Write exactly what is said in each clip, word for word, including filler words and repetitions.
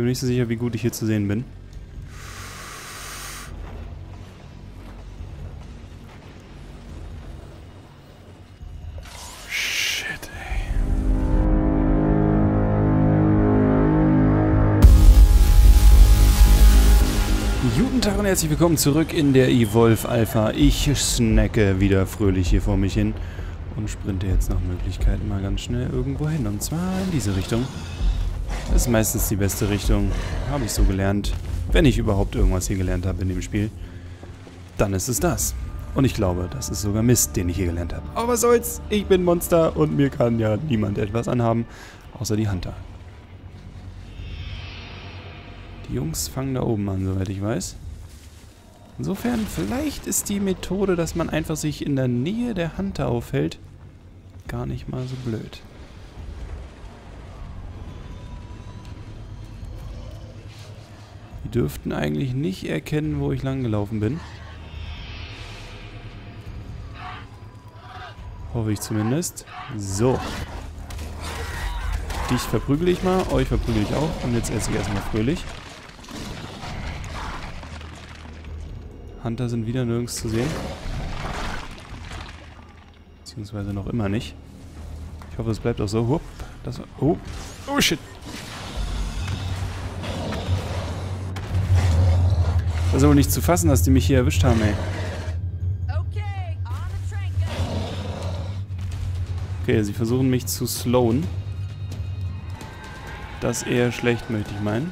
bin mir nicht so sicher, wie gut ich hier zu sehen bin. Herzlich willkommen zurück in der Evolve Alpha. Ich snacke wieder fröhlich hier vor mich hin und sprinte jetzt nach Möglichkeiten mal ganz schnell irgendwo hin. Und zwar in diese Richtung. Das ist meistens die beste Richtung. Habe ich so gelernt. Wenn ich überhaupt irgendwas hier gelernt habe in dem Spiel, dann ist es das. Und ich glaube, das ist sogar Mist, den ich hier gelernt habe. Aber was soll's? Ich bin Monster und mir kann ja niemand etwas anhaben, außer die Hunter. Die Jungs fangen da oben an, soweit ich weiß. Insofern, vielleicht ist die Methode, dass man einfach sich in der Nähe der Hunter aufhält, gar nicht mal so blöd. Die dürften eigentlich nicht erkennen, wo ich langgelaufen bin. Hoffe ich zumindest. So. Dich verprügel ich mal, euch verprügel ich auch. Und jetzt esse ich erstmal fröhlich. Hunter sind wieder nirgends zu sehen. Beziehungsweise noch immer nicht. Ich hoffe, es bleibt auch so. Hup, das, oh, oh shit. Das ist aber nicht zu fassen, dass die mich hier erwischt haben, ey. Okay, sie versuchen mich zu slowen. Das eher schlecht, möchte ich meinen.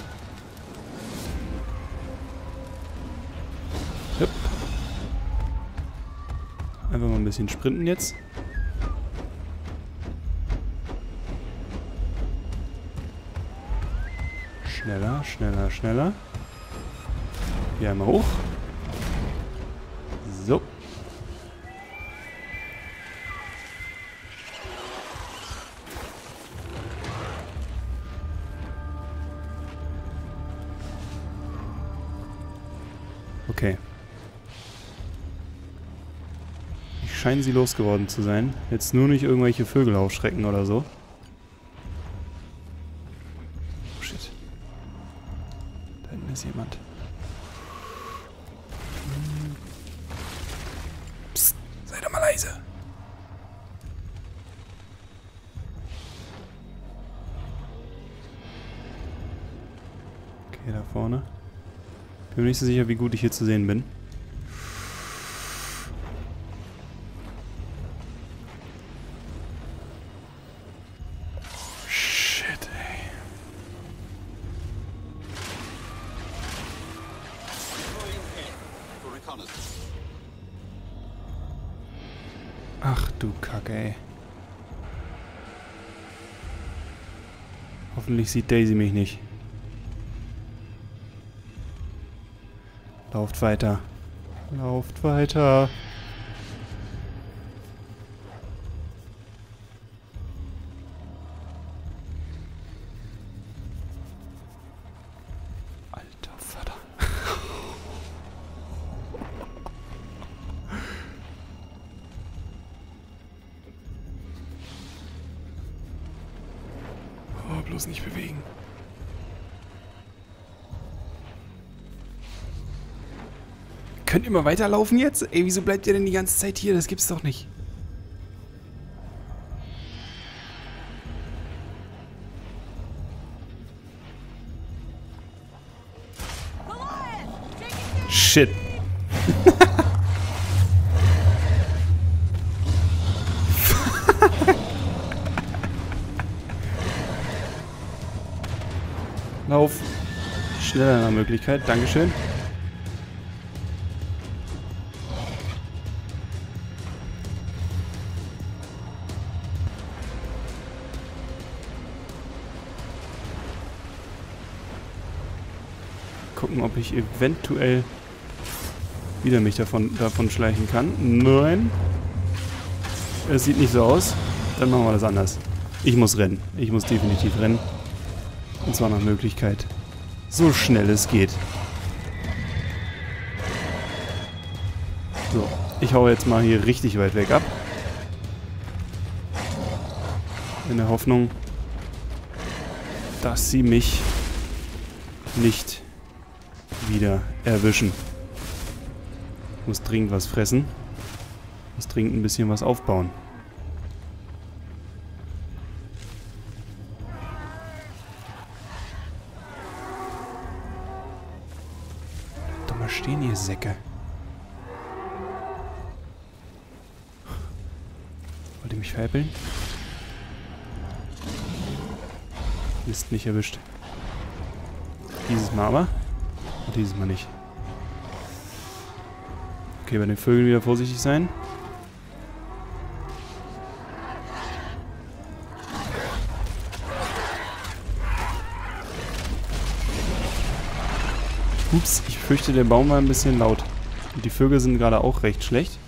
Einfach mal ein bisschen sprinten jetzt. Schneller, schneller, schneller. Hier einmal hoch. So. Okay. Scheinen sie losgeworden zu sein. Jetzt nur nicht irgendwelche Vögel aufschrecken oder so. Oh shit. Da hinten ist jemand. Psst, sei doch mal leise. Okay, da vorne. Bin mir nicht so sicher, wie gut ich hier zu sehen bin. Ach du Kacke, ey. Hoffentlich sieht Daisy mich nicht. Lauft weiter. Lauft weiter. Alter Vater. Bloß nicht bewegen. Könnt ihr mal weiterlaufen jetzt? Ey, wieso bleibt ihr denn die ganze Zeit hier? Das gibt's doch nicht. Shit. Lauf. Schneller nach Möglichkeit. Dankeschön. Gucken, ob ich eventuell wieder mich davon, davon schleichen kann. Nein. Es sieht nicht so aus. Dann machen wir das anders. Ich muss rennen. Ich muss definitiv rennen. Und zwar nach Möglichkeit. So schnell es geht. So, ich hau jetzt mal hier richtig weit weg ab. In der Hoffnung, dass sie mich nicht wieder erwischen. Muss dringend was fressen. Muss dringend ein bisschen was aufbauen. Doch mal stehen hier, Säcke. Wollt ihr mich veräppeln? Mist, nicht erwischt. Dieses Mal aber. Und dieses Mal nicht. Okay, bei den Vögeln wieder vorsichtig sein. Ups, ich fürchte, der Baum war ein bisschen laut. Und die Vögel sind gerade auch recht schlecht.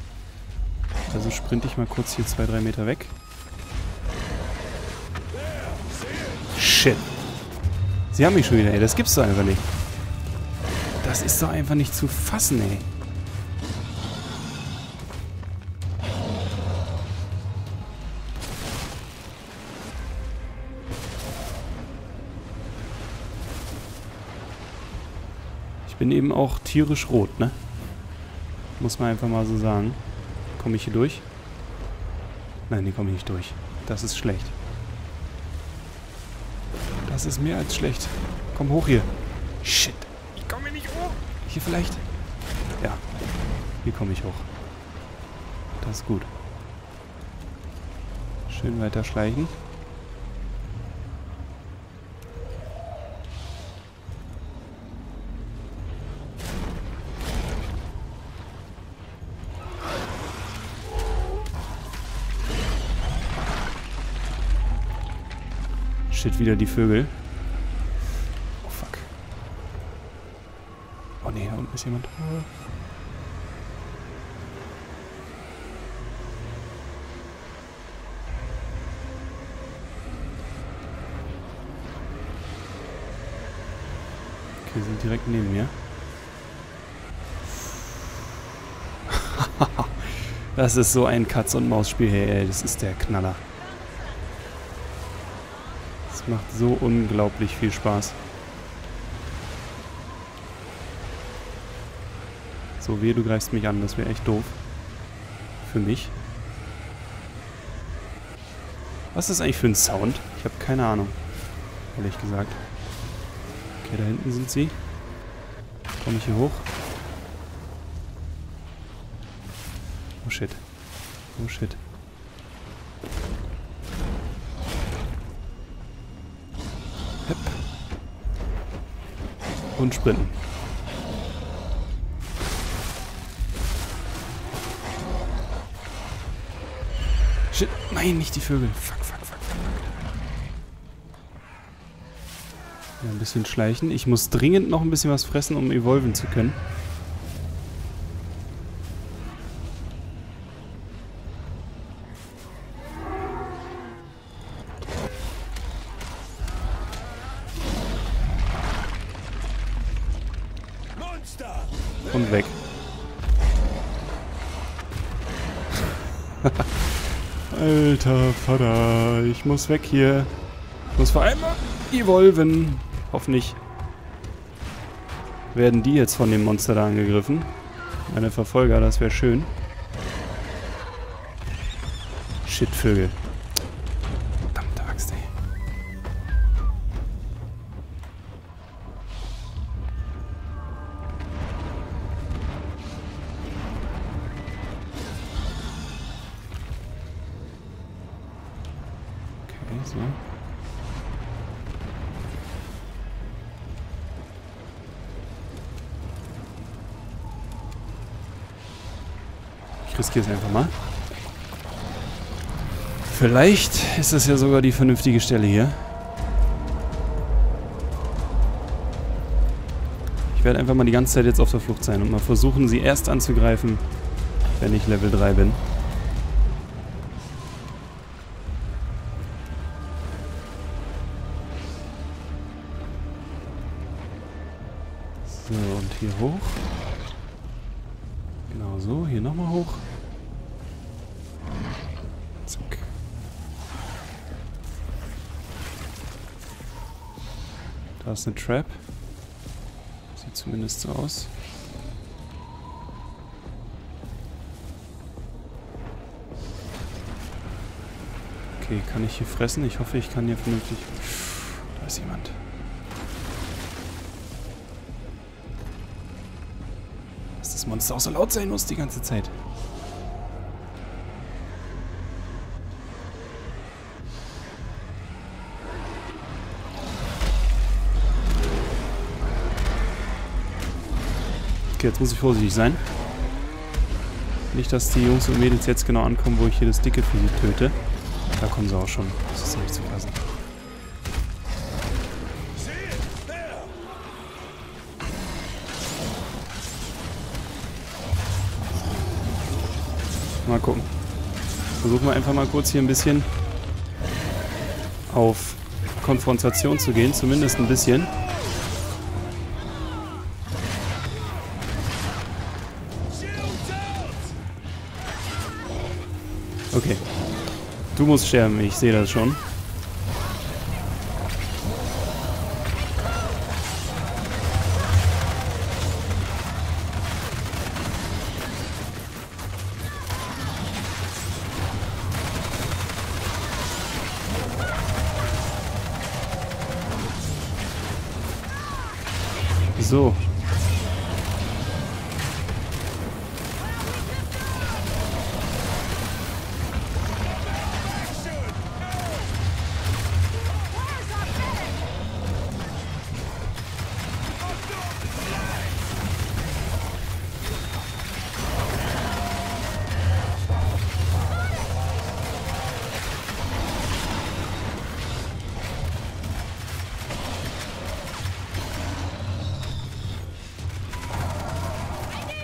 Also sprinte ich mal kurz hier zwei, drei Meter weg. Shit. Sie haben mich schon wieder, ey. Das gibt's doch einfach nicht. Das ist doch einfach nicht zu fassen, ey. Ich bin eben auch tierisch rot, ne? Muss man einfach mal so sagen. Komme ich hier durch? Nein, hier komme ich nicht durch. Das ist schlecht. Das ist mehr als schlecht. Komm hoch hier. Shit. Ich komme nicht hoch. Hier vielleicht? Ja. Hier komme ich hoch. Das ist gut. Schön weiter schleichen. Shit, wieder die Vögel. Oh fuck. Oh ne, da unten ist jemand. Okay, sind direkt neben mir. Das ist so ein Katz-und-Maus-Spiel, hey, ey, das ist der Knaller. Das macht so unglaublich viel Spaß. So, wehe, du greifst mich an. Das wäre echt doof. Für mich. Was ist das eigentlich für ein Sound? Ich habe keine Ahnung. Ehrlich gesagt. Okay, da hinten sind sie. Komme ich hier hoch? Oh shit. Oh shit. Und sprinten. Shit. Nein, nicht die Vögel. Fuck, fuck, fuck, fuck. Ja, ein bisschen schleichen. Ich muss dringend noch ein bisschen was fressen, um evolven zu können. Und weg. Alter Vater, ich muss weg hier. Ich muss vor allem evolven. Hoffentlich werden die jetzt von dem Monster da angegriffen. Meine Verfolger, das wäre schön. Shit, Vögel. Verdammte Axt, ey. So. Ich riskiere es einfach mal. Vielleicht ist das ja sogar die vernünftige Stelle hier. Ich werde einfach mal die ganze Zeit jetzt auf der Flucht sein und mal versuchen, sie erst anzugreifen, wenn ich Level drei bin. So, und hier hoch. Genau so, hier nochmal hoch. Zack. Da ist eine Trap. Sieht zumindest so aus. Okay, kann ich hier fressen? Ich hoffe, ich kann hier vernünftig... Da ist jemand. Dass das Monster auch so laut sein muss die ganze Zeit. Okay, jetzt muss ich vorsichtig sein. Nicht, dass die Jungs und Mädels jetzt genau ankommen, wo ich hier das dicke Vieh töte. Da kommen sie auch schon. Das ist nicht zu lassen. Mal gucken. Versuchen wir einfach mal kurz hier ein bisschen auf Konfrontation zu gehen. Zumindest ein bisschen. Okay. Du musst sterben, ich sehe das schon. So.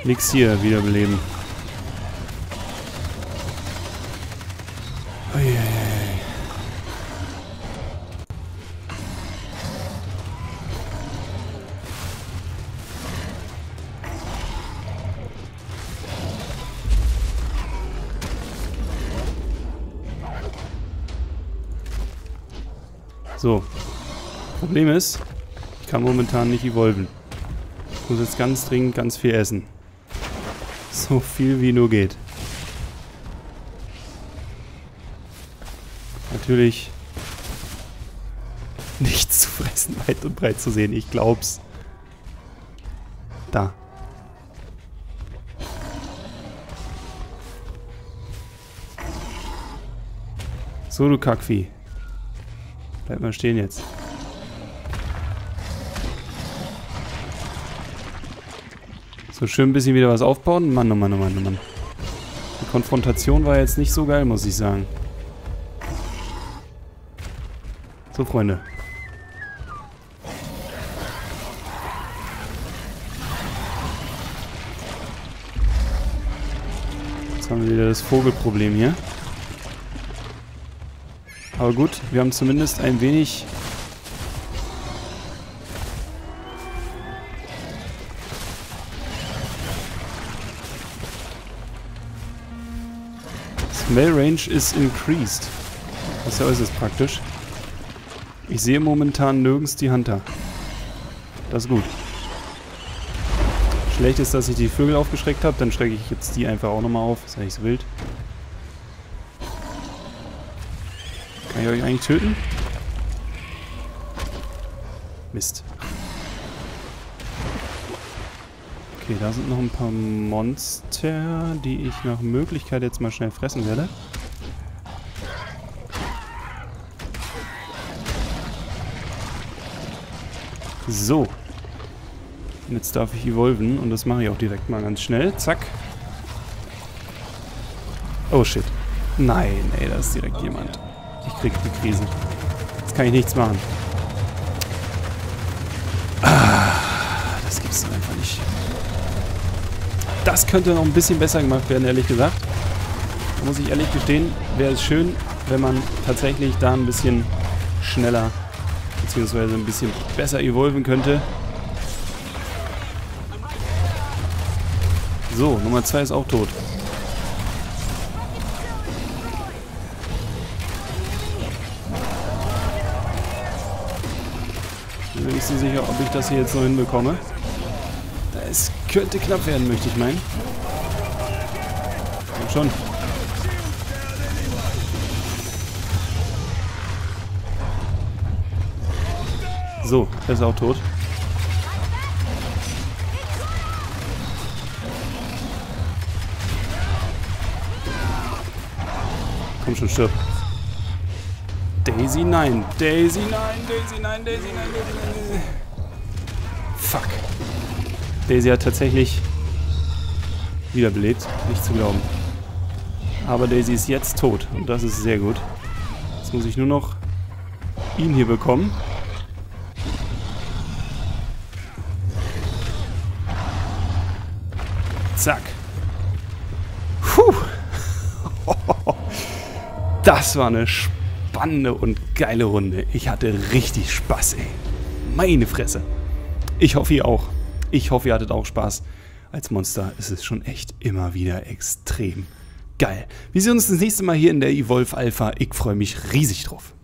Nix hier wiederbeleben. Oh yeah. So. Problem ist, ich kann momentan nicht evolven. Ich muss jetzt ganz dringend ganz viel essen. So viel wie nur geht. Natürlich nichts zu fressen, weit und breit zu sehen. Ich glaub's. Da. So, du Kackvieh. Bleib mal stehen jetzt. So, schön ein bisschen wieder was aufbauen. Mann, oh Mann, oh Mann, oh Mann. Die Konfrontation war jetzt nicht so geil, muss ich sagen. So, Freunde. Jetzt haben wir wieder das Vogelproblem hier. Aber gut, wir haben zumindest ein wenig... Mail Range is increased. Das ist ja äußerst praktisch. Ich sehe momentan nirgends die Hunter. Das ist gut. Schlecht ist, dass ich die Vögel aufgeschreckt habe. Dann schrecke ich jetzt die einfach auch nochmal auf. Ist ja nicht so wild. Kann ich euch eigentlich töten? Mist. Okay, da sind noch ein paar Monster, die ich nach Möglichkeit jetzt mal schnell fressen werde. So. Und jetzt darf ich evolven und das mache ich auch direkt mal ganz schnell. Zack. Oh shit. Nein, ey, da ist direkt jemand. Ich krieg die Krise. Jetzt kann ich nichts machen. Ah, das gibt's doch einfach nicht. Das könnte noch ein bisschen besser gemacht werden, ehrlich gesagt. Da muss ich ehrlich gestehen, wäre es schön, wenn man tatsächlich da ein bisschen schneller bzw. ein bisschen besser evolven könnte. So, Nummer zwei ist auch tot. Ich bin nicht so sicher, ob ich das hier jetzt noch hinbekomme. Es könnte knapp werden, möchte ich meinen. Komm schon. So, er ist auch tot. Komm schon, stirb. Daisy, nein. Daisy, nein. Daisy, nein. Daisy, nein. Daisy, nein. Fuck. Daisy hat tatsächlich wiederbelebt. Nicht zu glauben. Aber Daisy ist jetzt tot. Und das ist sehr gut. Jetzt muss ich nur noch ihn hier bekommen. Zack. Puh. Das war eine spannende und geile Runde. Ich hatte richtig Spaß, ey. Meine Fresse. Ich hoffe, ihr auch. Ich hoffe, ihr hattet auch Spaß. Als Monster ist es schon echt immer wieder extrem geil. Wir sehen uns das nächste Mal hier in der Evolve Alpha. Ich freue mich riesig drauf.